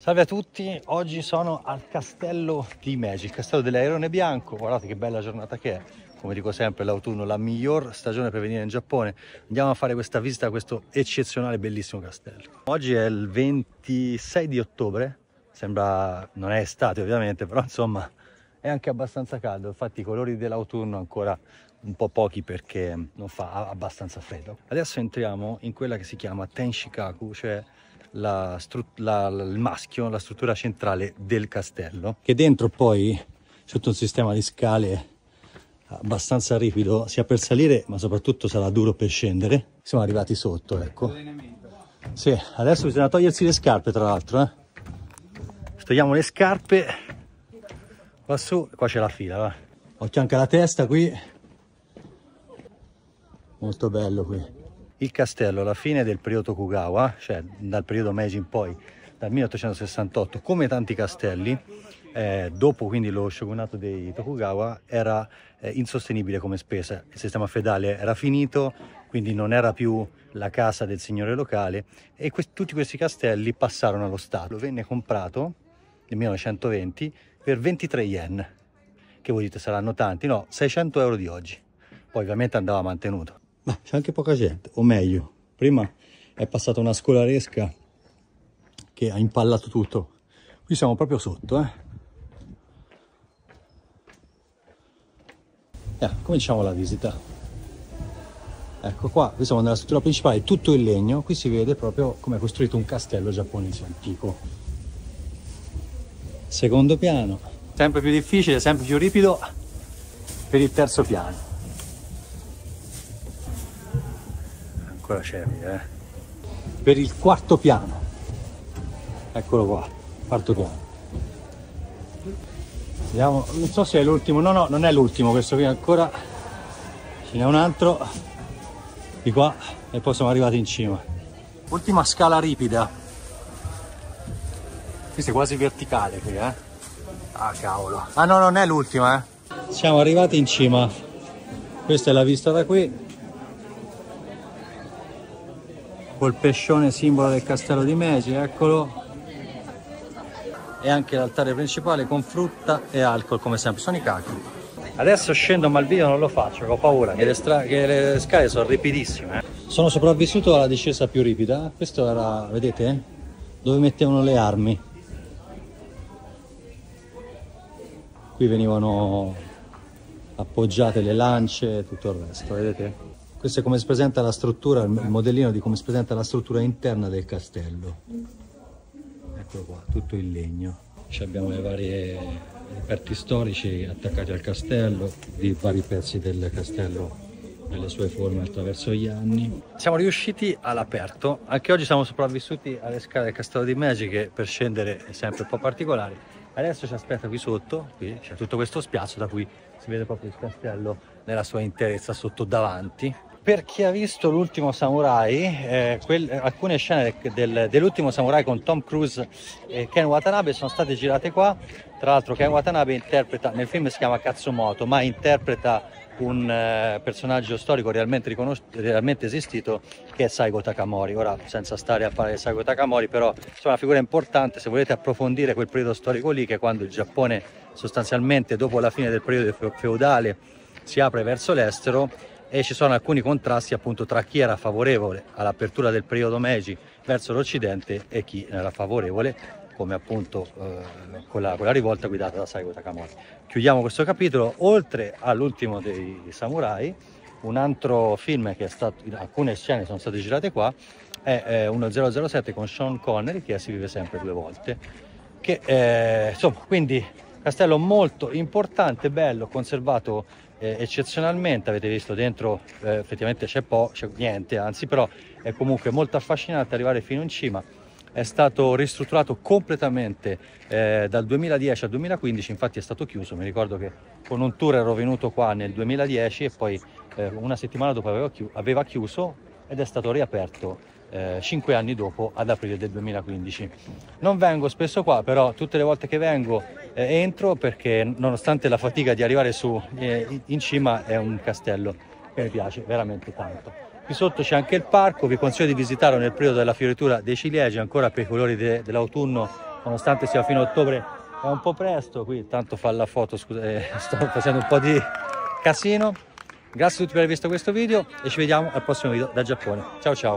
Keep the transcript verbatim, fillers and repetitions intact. Salve a tutti, oggi sono al castello di Himeji, il castello dell'Airone Bianco. Guardate che bella giornata che è, come dico sempre l'autunno, la miglior stagione per venire in Giappone. Andiamo a fare questa visita a questo eccezionale, bellissimo castello. Oggi è il ventisei di ottobre, sembra, non è estate ovviamente, però insomma è anche abbastanza caldo. Infatti i colori dell'autunno ancora un po' pochi perché non fa abbastanza freddo. Adesso entriamo in quella che si chiama Tenshikaku, cioè La la, il maschio, la struttura centrale del castello, che dentro poi sotto un sistema di scale abbastanza ripido sia per salire ma soprattutto sarà duro per scendere. Siamo arrivati sotto, ecco. Sì, adesso bisogna togliersi le scarpe, tra l'altro eh. Togliamo le scarpe qua su, qua c'è la fila, va. Occhio anche alla testa qui, molto bello qui. Il castello alla fine del periodo Tokugawa, cioè dal periodo Meiji in poi, dal milleottocentosessantotto, come tanti castelli, eh, dopo quindi lo shogunato dei Tokugawa, era eh, insostenibile come spesa. Il sistema feudale era finito, quindi non era più la casa del signore locale e que tutti questi castelli passarono allo Stato. Venne comprato nel millenovecentoventi per ventitré yen, che voi dite saranno tanti, no, seicento euro di oggi. Poi ovviamente andava mantenuto. Ma c'è anche poca gente, o meglio, prima è passata una scolaresca che ha impallato tutto. Qui siamo proprio sotto, eh. eh cominciamo la visita. Ecco qua, qui siamo nella struttura principale, tutto in legno. Qui si vede proprio come è costruito un castello giapponese antico. Secondo piano, sempre più difficile, sempre più ripido per il terzo piano. La cervia, eh. Per il quarto piano, eccolo qua, quarto piano. Vediamo, non so se è l'ultimo, no no, non è l'ultimo, questo qui ancora, ce n'è un altro di qua e poi siamo arrivati in cima. Ultima scala ripida, questa è quasi verticale qui, eh. Ah cavolo, ah no, non è l'ultima, eh. Siamo arrivati in cima, questa è la vista da qui, col pescione simbolo del castello di Himeji, eccolo, e anche l'altare principale con frutta e alcol come sempre, sono i cachi. Adesso scendo ma il video non lo faccio, ho paura che le, che le scale sono ripidissime. Sono sopravvissuto alla discesa più ripida, questo era, vedete, eh? Dove mettevano le armi, qui venivano appoggiate le lance e tutto il resto, vedete? Questo è come si presenta la struttura, il modellino di come si presenta la struttura interna del castello. Eccolo qua, tutto in legno. Ci abbiamo i vari reperti storici attaccati al castello, di vari pezzi del castello nelle sue forme attraverso gli anni. Siamo riusciti all'aperto, anche oggi siamo sopravvissuti alle scale del castello di Himeji, che per scendere è sempre un po' particolari. Adesso ci aspetta qui sotto, qui c'è tutto questo spiazzo da cui si vede proprio il castello nella sua interezza sotto davanti. Per chi ha visto l'ultimo samurai, eh, quel, alcune scene del, dell'ultimo samurai con Tom Cruise e Ken Watanabe sono state girate qua. Tra l'altro Ken Watanabe interpreta, nel film si chiama Katsumoto, ma interpreta un eh, personaggio storico realmente, realmente esistito, che è Saigo Takamori. Ora, senza stare a parlare di Saigo Takamori, però è una figura importante se volete approfondire quel periodo storico lì, che è quando il Giappone sostanzialmente dopo la fine del periodo feudale si apre verso l'estero. E ci sono alcuni contrasti appunto tra chi era favorevole all'apertura del periodo Meiji verso l'Occidente e chi era favorevole, come appunto eh, con, la, con la rivolta guidata da Saigo Takamori. Chiudiamo questo capitolo, oltre all'ultimo dei samurai, un altro film che è stato, alcune scene sono state girate qua, è eh, uno zero zero sette con Sean Connery, che si vive sempre due volte, che eh, insomma, quindi castello molto importante, bello, conservato eh, eccezionalmente. Avete visto dentro eh, effettivamente c'è po', c'è niente, anzi, però è comunque molto affascinante arrivare fino in cima. È stato ristrutturato completamente eh, dal duemiladieci al duemilaquindici, infatti è stato chiuso. Mi ricordo che con un tour ero venuto qua nel duemiladieci e poi eh, una settimana dopo aveva, chi aveva chiuso ed è stato riaperto Eh, cinque anni dopo, ad aprile del duemilaquindici. Non vengo spesso qua, però tutte le volte che vengo eh, entro, perché nonostante la fatica di arrivare su eh, in cima è un castello che mi piace veramente tanto. Qui sotto c'è anche il parco, vi consiglio di visitarlo nel periodo della fioritura dei ciliegi, ancora per i colori de dell'autunno nonostante sia fino a ottobre è un po' presto qui, tanto fa la foto, scusa, eh, sto facendo un po' di casino. Grazie a tutti per aver visto questo video e ci vediamo al prossimo video dal Giappone. Ciao ciao!